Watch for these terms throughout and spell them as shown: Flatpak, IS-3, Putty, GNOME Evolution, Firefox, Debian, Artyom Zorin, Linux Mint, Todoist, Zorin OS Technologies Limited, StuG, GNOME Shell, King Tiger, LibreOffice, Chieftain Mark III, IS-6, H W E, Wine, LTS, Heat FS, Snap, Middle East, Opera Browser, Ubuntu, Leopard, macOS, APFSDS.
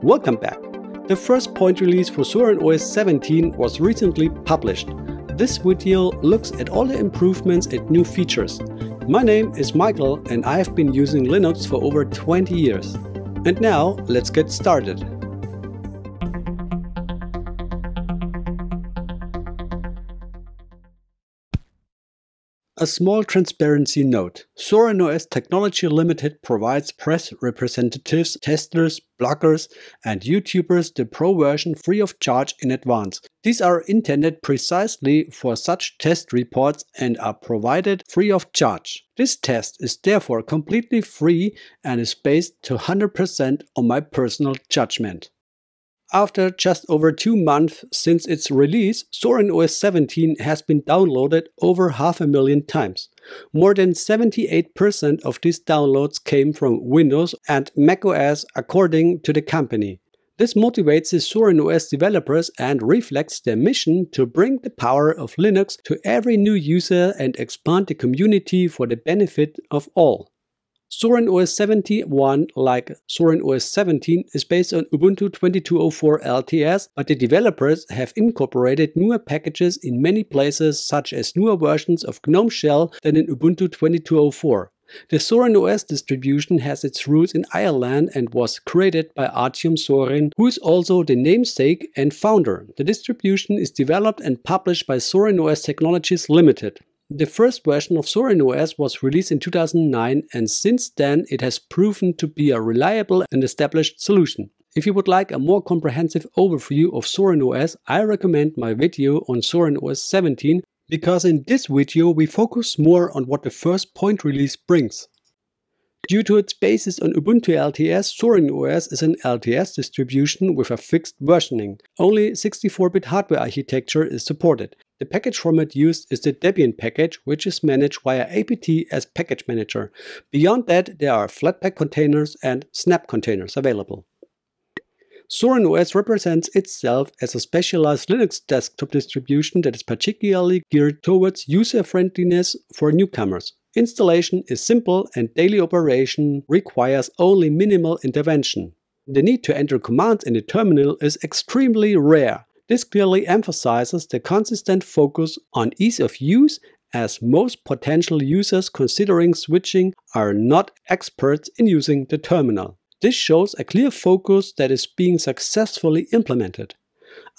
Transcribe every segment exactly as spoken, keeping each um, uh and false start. Welcome back! The first point release for Zorin O S seventeen was recently published. This video looks at all the improvements and new features. My name is Michael and I have been using Linux for over twenty years. And now let's get started. A small transparency note. Zorin O S Technologies Limited provides press representatives, testers, bloggers and YouTubers the pro version free of charge in advance. These are intended precisely for such test reports and are provided free of charge. This test is therefore completely free and is based to one hundred percent on my personal judgment. After just over two months since its release, Zorin O S seventeen has been downloaded over half a million times. More than seventy-eight percent of these downloads came from Windows and macOS according to the company. This motivates the Zorin O S developers and reflects their mission to bring the power of Linux to every new user and expand the community for the benefit of all. Zorin O S seventy-one, like Zorin O S seventeen, is based on Ubuntu twenty-two oh four L T S, but the developers have incorporated newer packages in many places, such as newer versions of GNOME Shell than in Ubuntu twenty-two oh four. The Zorin O S distribution has its roots in Ireland and was created by Artyom Zorin, who is also the namesake and founder. The distribution is developed and published by Zorin O S Technologies Limited. The first version of Zorin O S was released in two thousand nine, and since then it has proven to be a reliable and established solution. If you would like a more comprehensive overview of Zorin O S, I recommend my video on Zorin O S seventeen, because in this video we focus more on what the first point release brings. Due to its basis on Ubuntu L T S, Zorin O S is an L T S distribution with a fixed versioning. Only sixty-four bit hardware architecture is supported. The package format used is the Debian package, which is managed via apt as package manager. Beyond that, there are Flatpak containers and Snap containers available. Zorin O S represents itself as a specialized Linux desktop distribution that is particularly geared towards user-friendliness for newcomers. Installation is simple and daily operation requires only minimal intervention. The need to enter commands in the terminal is extremely rare. This clearly emphasizes the consistent focus on ease of use, as most potential users considering switching are not experts in using the terminal. This shows a clear focus that is being successfully implemented.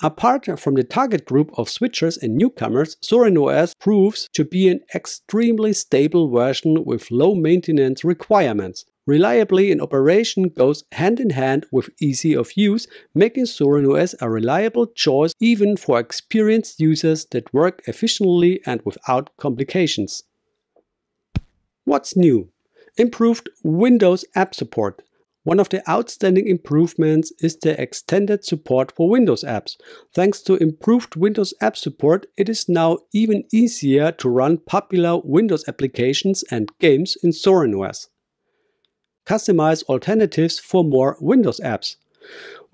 Apart from the target group of switchers and newcomers, Zorin O S proves to be an extremely stable version with low maintenance requirements. Reliably in operation goes hand in hand with easy of use, making Zorin O S a reliable choice even for experienced users that work efficiently and without complications. What's new? Improved Windows app support. One of the outstanding improvements is the extended support for Windows apps. Thanks to improved Windows app support, it is now even easier to run popular Windows applications and games in Zorin O S. Customize alternatives for more Windows apps.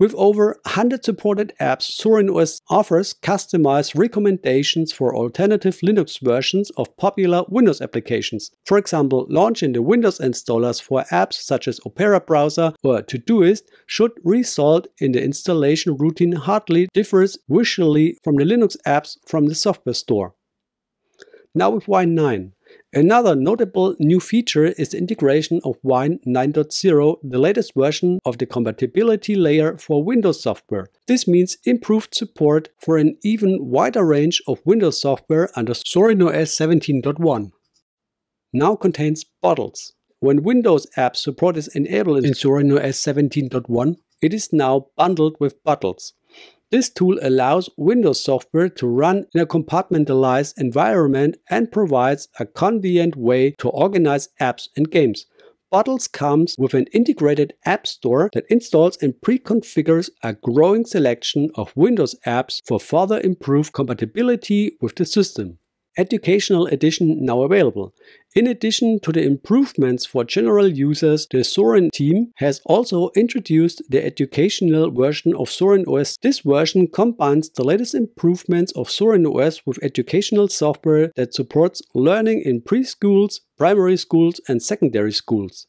With over one hundred supported apps, Zorin O S offers customized recommendations for alternative Linux versions of popular Windows applications. For example, launching the Windows installers for apps such as Opera Browser or Todoist should result in the installation routine hardly differs visually from the Linux apps from the software store. Now with Wine nine. Another notable new feature is the integration of Wine nine point oh, the latest version of the compatibility layer for Windows software. This means improved support for an even wider range of Windows software under Zorin O S seventeen point one. Now contains bottles. When Windows app support is enabled in Zorin O S seventeen point one, it is now bundled with bottles. This tool allows Windows software to run in a compartmentalized environment and provides a convenient way to organize apps and games. Bottles comes with an integrated app store that installs and pre-configures a growing selection of Windows apps for further improved compatibility with the system. Educational edition now available. In addition to the improvements for general users, the Zorin team has also introduced the educational version of Zorin O S. This version combines the latest improvements of Zorin O S with educational software that supports learning in preschools, primary schools and secondary schools.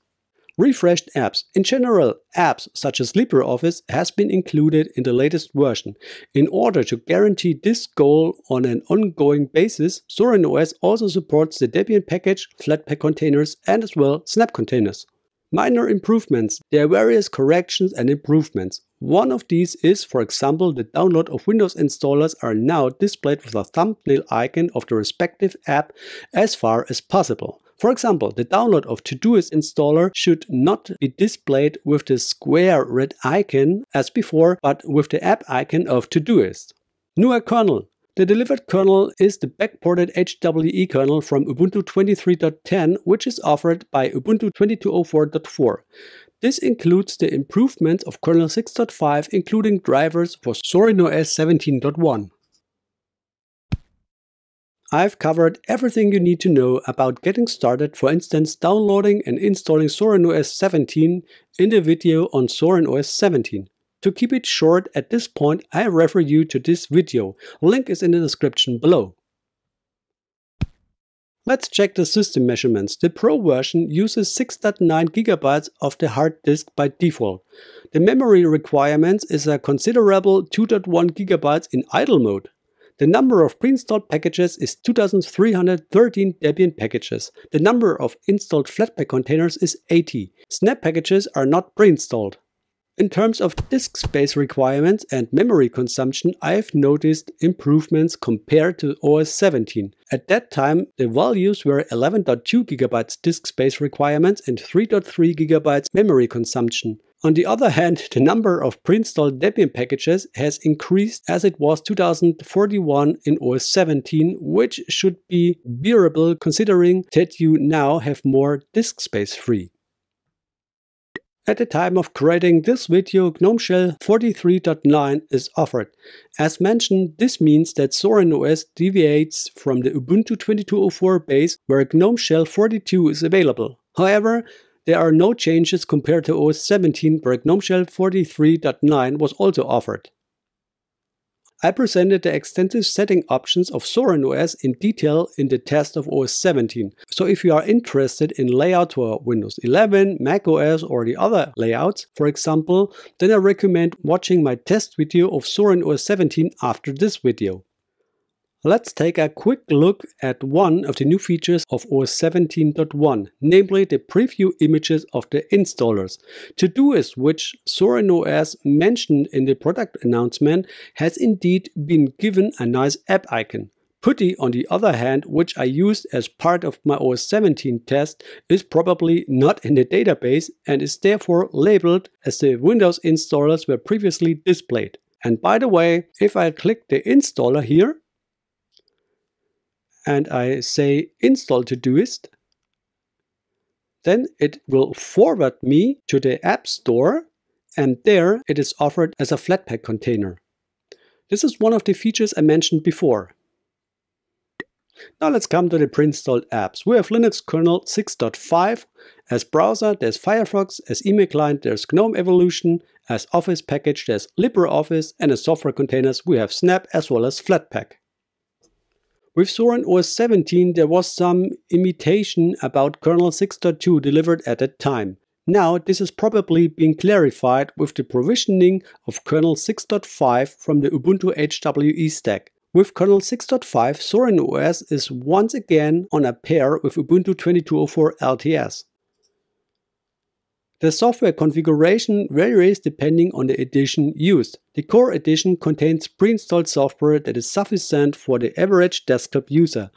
Refreshed apps. In general, apps such as LibreOffice has been included in the latest version. In order to guarantee this goal on an ongoing basis, Zorin O S also supports the Debian package, Flatpak containers, and as well Snap containers. Minor improvements. There are various corrections and improvements. One of these is, for example, the download of Windows installers are now displayed with a thumbnail icon of the respective app as far as possible. For example, the download of Todoist installer should not be displayed with the square red icon as before, but with the app icon of Todoist. Newer kernel. The delivered kernel is the backported H W E kernel from Ubuntu twenty-three point ten, which is offered by Ubuntu twenty-two oh four point four. This includes the improvements of kernel six point five, including drivers for Zorin O S seventeen point one. I've covered everything you need to know about getting started, for instance downloading and installing Zorin O S seventeen in the video on Zorin O S seventeen. To keep it short at this point, I refer you to this video. Link is in the description below. Let's check the system measurements. The Pro version uses six point nine gigabytes of the hard disk by default. The memory requirements is a considerable two point one gigabytes in idle mode. The number of pre-installed packages is two thousand three hundred thirteen Debian packages. The number of installed Flatpak containers is eighty. Snap packages are not pre-installed. In terms of disk space requirements and memory consumption, I have noticed improvements compared to O S seventeen. At that time, the values were eleven point two gigabytes disk space requirements and three point three gigabytes memory consumption. On the other hand, the number of pre-installed Debian packages has increased, as it was two thousand forty-one in O S seventeen, which should be bearable considering that you now have more disk space free. At the time of creating this video, GNOME Shell forty-three point nine is offered. As mentioned, this means that Zorin O S deviates from the Ubuntu twenty-two oh four base, where GNOME Shell forty-two is available. However, there are no changes compared to O S seventeen, where GNOME Shell forty-three point nine was also offered. I presented the extensive setting options of Zorin O S in detail in the test of O S seventeen, so if you are interested in layout for Windows eleven, Mac O S or the other layouts, for example, then I recommend watching my test video of Zorin O S seventeen after this video. Let's take a quick look at one of the new features of O S seventeen point one, namely the preview images of the installers. Todoist, which Zorin O S mentioned in the product announcement, has indeed been given a nice app icon. Putty, on the other hand, which I used as part of my O S seventeen test, is probably not in the database and is therefore labeled as the Windows installers were previously displayed. And by the way, if I click the installer here, and I say install Todoist, then it will forward me to the App Store, and there it is offered as a Flatpak container. This is one of the features I mentioned before. Now let's come to the pre-installed apps. We have Linux kernel six point five. As browser, there's Firefox. As email client, there's GNOME Evolution. As Office package, there's LibreOffice. And as software containers, we have Snap as well as Flatpak. With Zorin O S seventeen, there was some imitation about kernel six point two delivered at that time. Now this is probably being clarified with the provisioning of kernel six point five from the Ubuntu H W E stack. With kernel six point five, Zorin O S is once again on a pair with Ubuntu twenty-two oh four L T S. The software configuration varies depending on the edition used. The Core edition contains pre-installed software that is sufficient for the average desktop user.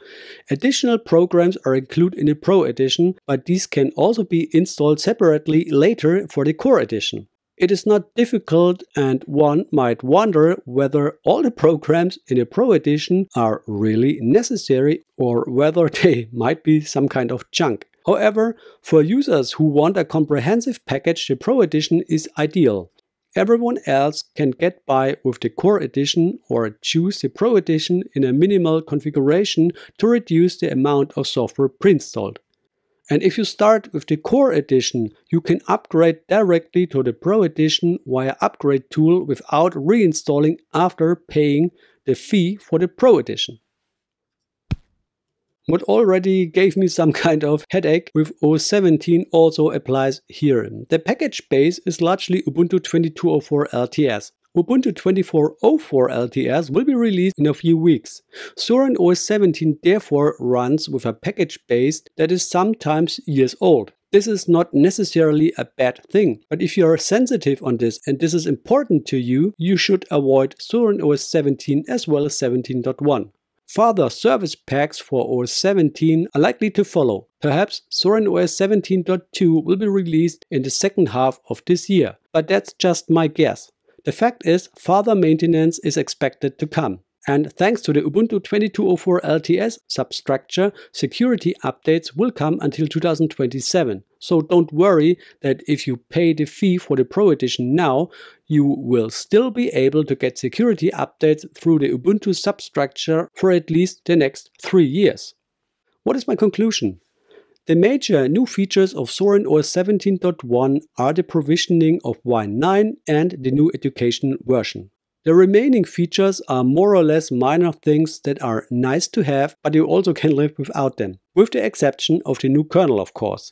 Additional programs are included in the Pro edition, but these can also be installed separately later for the Core edition. It is not difficult, and one might wonder whether all the programs in the Pro edition are really necessary or whether they might be some kind of junk. However, for users who want a comprehensive package, the Pro Edition is ideal. Everyone else can get by with the Core Edition or choose the Pro Edition in a minimal configuration to reduce the amount of software pre-installed. And if you start with the Core Edition, you can upgrade directly to the Pro Edition via upgrade tool without reinstalling after paying the fee for the Pro Edition. What already gave me some kind of headache with O S seventeen also applies here. The package base is largely Ubuntu twenty two oh four L T S. Ubuntu twenty four oh four L T S will be released in a few weeks. Zorin O S seventeen therefore runs with a package base that is sometimes years old. This is not necessarily a bad thing, but if you are sensitive on this and this is important to you, you should avoid Zorin O S seventeen as well as seventeen point one. Further service packs for O S seventeen are likely to follow. Perhaps Zorin O S seventeen point two will be released in the second half of this year, but that's just my guess. The fact is, further maintenance is expected to come. And thanks to the Ubuntu twenty two oh four L T S substructure, security updates will come until two thousand twenty-seven. So don't worry that if you pay the fee for the Pro Edition now, you will still be able to get security updates through the Ubuntu substructure for at least the next three years. What is my conclusion? The major new features of Zorin O S seventeen point one are the provisioning of Wine nine and the new education version. The remaining features are more or less minor things that are nice to have, but you also can live without them, with the exception of the new kernel, of course.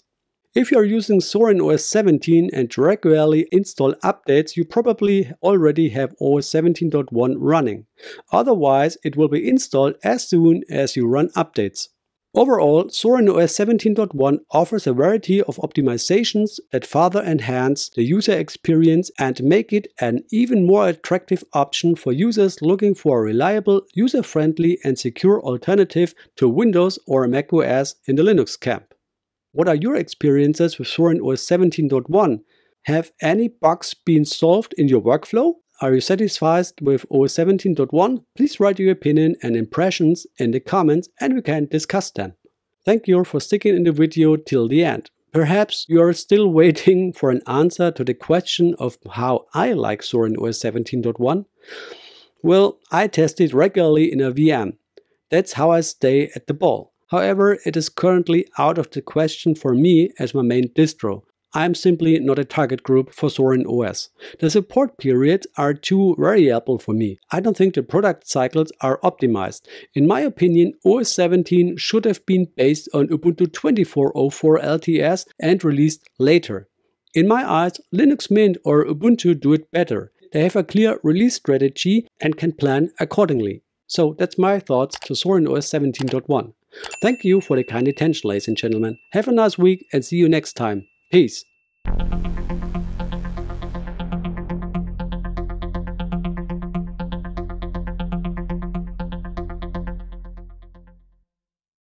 If you are using Zorin O S seventeen and regularly install updates, you probably already have O S seventeen point one running. Otherwise, it will be installed as soon as you run updates. Overall, Zorin O S seventeen point one offers a variety of optimizations that further enhance the user experience and make it an even more attractive option for users looking for a reliable, user-friendly and secure alternative to Windows or macOS in the Linux camp. What are your experiences with Zorin O S seventeen point one? Have any bugs been solved in your workflow? Are you satisfied with O S seventeen point one? Please write your opinion and impressions in the comments and we can discuss them. Thank you for sticking in the video till the end. Perhaps you are still waiting for an answer to the question of how I like Zorin O S seventeen point one. Well, I test it regularly in a V M. That's how I stay at the ball. However, it is currently out of the question for me as my main distro. I'm simply not a target group for Zorin O S. The support periods are too variable for me. I don't think the product cycles are optimized. In my opinion, O S seventeen should have been based on Ubuntu twenty four oh four L T S and released later. In my eyes, Linux Mint or Ubuntu do it better. They have a clear release strategy and can plan accordingly. So that's my thoughts to Zorin O S seventeen point one. Thank you for the kind attention, ladies and gentlemen. Have a nice week and see you next time. Peace.